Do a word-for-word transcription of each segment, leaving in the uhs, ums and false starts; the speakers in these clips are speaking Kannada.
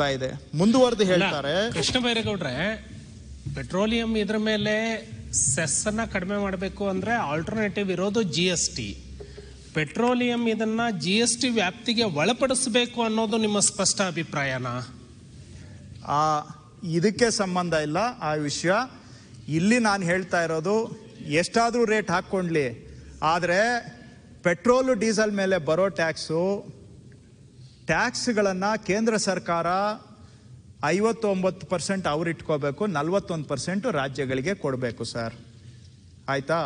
ಆಗ್ತಾ ಇದೆ ಮುಂದುವರೆದು ಹೇಳ್ತಾರೆ ಕೃಷ್ಣ ಬೈರೇಗೌಡ್ರೆ ಪೆಟ್ರೋಲಿಯಂ ಇದರ ಮೇಲೆ ಸೆಸ್ ಅನ್ನು ಕಡಿಮೆ ಮಾಡಬೇಕು ಅಂದ್ರೆ ಆಲ್ಟರ್ನೇಟಿವ್ ಇರೋದು ಜಿಎಸ್ಟಿ ಪೆಟ್ರೋಲಿಯಂ ಇದನ್ನ ಜಿಎಸ್ಟಿ ವ್ಯಾಪ್ತಿಗೆ ಒಳಪಡಿಸಬೇಕು ಅನ್ನೋದು ನಿಮ್ಮ ಸ್ಪಷ್ಟ ಅಭಿಪ್ರಾಯನಾ ಆ ಇದಕ್ಕೆ ಸಂಬಂಧ ಇಲ್ಲ ಆ ವಿಷಯ ಇಲ್ಲಿ ನಾನು ಹೇಳ್ತಾ ಇರೋದು ಎಷ್ಟಾದರೂ ರೇಟ್ ಹಾಕೊಂಡ್ಲಿ ಆದರೆ ಪೆಟ್ರೋಲ್ ಡೀಸೆಲ್ ಮೇಲೆ ಬರೋ ಟ್ಯಾಕ್ಸ್ ಟ್ಯಾಕ್ಸ್ಗಳನ್ನು ಕೇಂದ್ರ ಸರ್ಕಾರ ಐವತ್ತೊಂಬತ್ತು ಪರ್ಸೆಂಟ್ ಅವ್ರು ಇಟ್ಕೋಬೇಕು ನಲ್ವತ್ತೊಂದು ಪರ್ಸೆಂಟ್ ರಾಜ್ಯಗಳಿಗೆ ಕೊಡಬೇಕು ಸರ್ ಆಯಿತಾ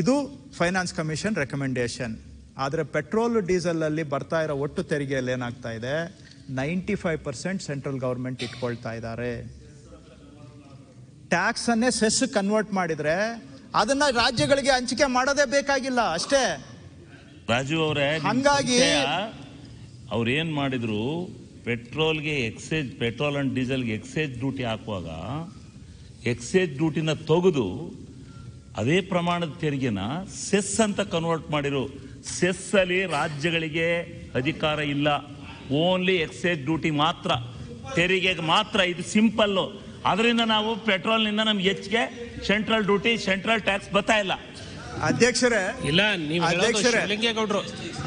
ಇದು ಫೈನಾನ್ಸ್ ಕಮಿಷನ್ ರೆಕಮೆಂಡೇಶನ್ ಆದರೆ ಪೆಟ್ರೋಲ್ ಡೀಸೆಲಲ್ಲಿ ಬರ್ತಾ ಇರೋ ಒಟ್ಟು ತೆರಿಗೆಯಲ್ಲಿ ಏನಾಗ್ತಾ ಇದೆ ninety five percent central government ಇಟ್ಕೊಳ್ತಾ ಇದ್ದಾರೆ ಟ್ಯಾಕ್ಸನ್ನೇ ಸೆಸ್ ಕನ್ವರ್ಟ್ ಮಾಡಿದರೆ ಅದನ್ನು ರಾಜ್ಯಗಳಿಗೆ ಹಂಚಿಕೆ ಮಾಡೋದೇ ಬೇಕಾಗಿಲ್ಲ ಅಷ್ಟೇ ರಾಜು ಅವರೇ ಹಾಗಾಗಿ ಅವ್ರು ಏನು ಮಾಡಿದ್ರು ಪೆಟ್ರೋಲ್ಗೆ ಎಕ್ಸೈಜ್ ಪೆಟ್ರೋಲ್ ಆ್ಯಂಡ್ ಡೀಸೆಲ್ಗೆ ಎಕ್ಸೈಜ್ ಡ್ಯೂಟಿ ಹಾಕುವಾಗ ಎಕ್ಸೈಜ್ ಡ್ಯೂಟಿನ ತೆಗೆದು ಅದೇ ಪ್ರಮಾಣದ ತೆರಿಗೆನ ಸೆಸ್ ಅಂತ ಕನ್ವರ್ಟ್ ಮಾಡಿರು ಸೆಸ್ಸಲ್ಲಿ ರಾಜ್ಯಗಳಿಗೆ ಅಧಿಕಾರ ಇಲ್ಲ ಓನ್ಲಿ ಎಕ್ಸೈಜ್ ಡ್ಯೂಟಿ ಮಾತ್ರ ತೆರಿಗೆಗೆ ಮಾತ್ರ ಇದು ಸಿಂಪಲ್ಲು ಅದರಿಂದ ನಾವು ಪೆಟ್ರೋಲ್ನಿಂದ ನಮ್ಗೆ ಹೆಚ್ಚಿಗೆ ಸೆಂಟ್ರಲ್ ಡ್ಯೂಟಿ ಸೆಂಟ್ರಲ್ ಟ್ಯಾಕ್ಸ್ ಬರ್ತಾ ಇಲ್ಲ ಅಧ್ಯಕ್ಷರೇ ಇಲ್ಲ ನೀವು ಲಿಂಗೇಗೌಡರು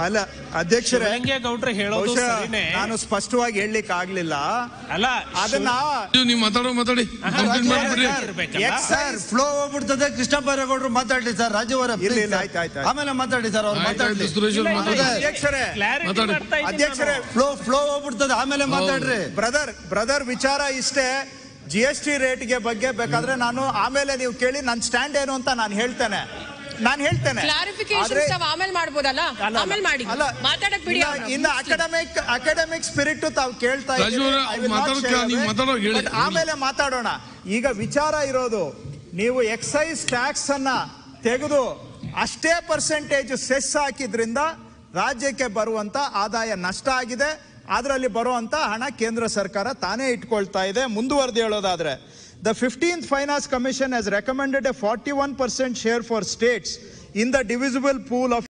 ಅಲ್ಲ ಅಧ್ಯಕ್ಷರೇ ಲಿಂಗೇಗೌಡರು ಹೇಳೋದು ಸರಿನೇ ನಾನು ಸ್ಪಷ್ಟವಾಗಿ ಹೇಳಲಿಕ್ಕೆ ಆಗಲಿಲ್ಲ ಅಲ್ಲ ಅದನ್ನ ನೀವು ಮಾತಾಡೋ ಮಾತಾಡಿ ಎಕ್ಸ್ ಸರ್ ಫ್ಲೋ ಹೋಗ್ಬಿಡ್ತದೆ ಕೃಷ್ಣ ಬೈರೇಗೌಡರು ಮಾತಾಡಲಿ ಸರ್ ರಾಜವರ ಇಲ್ಲ ಇಲ್ಲ ಆಯ್ತು ಆಯ್ತು ಆಮೇಲೆ ಮಾತಾಡಿ ಸರ್ ಅವರು ಮಾತಾಡಲಿ ಅಧ್ಯಕ್ಷರೇ ಅಧ್ಯಕ್ಷರೇ ಫ್ಲೋ ಫ್ಲೋ ಹೋಗ್ಬಿಡ್ತದೆ ಆಮೇಲೆ ಮಾತಾಡ್ರಿ ಬ್ರದರ್ ಬ್ರದರ್ ವಿಚಾರ ಇಷ್ಟೇ ಜಿಎಸ್ಟಿ ರೇಟ್ಗೆ ಬಗ್ಗೆ ಬೇಕಾದ್ರೆ ನಾನು ಆಮೇಲೆ ನೀವು ಕೇಳಿ ನನ್ನ ಸ್ಟ್ಯಾಂಡ್ ಏನು ಅಂತ ನಾನು ಹೇಳ್ತೇನೆ ನಾನು ಹೇಳ್ತೇನೆ ಇನ್ನು ಅಕಾಡೆಮಿಕ್ ಅಕಾಡೆಮಿಕ್ ಸ್ಪಿರಿಟ್ ತಾವು ಕೇಳ್ತಾ ಇದ್ದೀವಿ ಆಮೇಲೆ ಮಾತಾಡೋಣ ಈಗ ವಿಚಾರ ಇರೋದು ನೀವು ಎಕ್ಸೈಸ್ ಟ್ಯಾಕ್ಸ್ ಅನ್ನ ತೆಗೆದು ಅಷ್ಟೇ ಪರ್ಸೆಂಟೇಜ್ ಸೆಸ್ ಹಾಕಿದ್ರಿಂದ ರಾಜ್ಯಕ್ಕೆ ಬರುವಂತ ಆದಾಯ ನಷ್ಟ ಆಗಿದೆ ಅದರಲ್ಲಿ ಬರುವಂಥ ಹಣ ಕೇಂದ್ರ ಸರ್ಕಾರ ತಾನೇ ಇಟ್ಕೊಳ್ತಾ ಇದೆ ಮುಂದುವರೆದು ಹೇಳೋದಾದರೆ the fifteenth finance commission has recommended a forty one percent share for states in the divisible pool of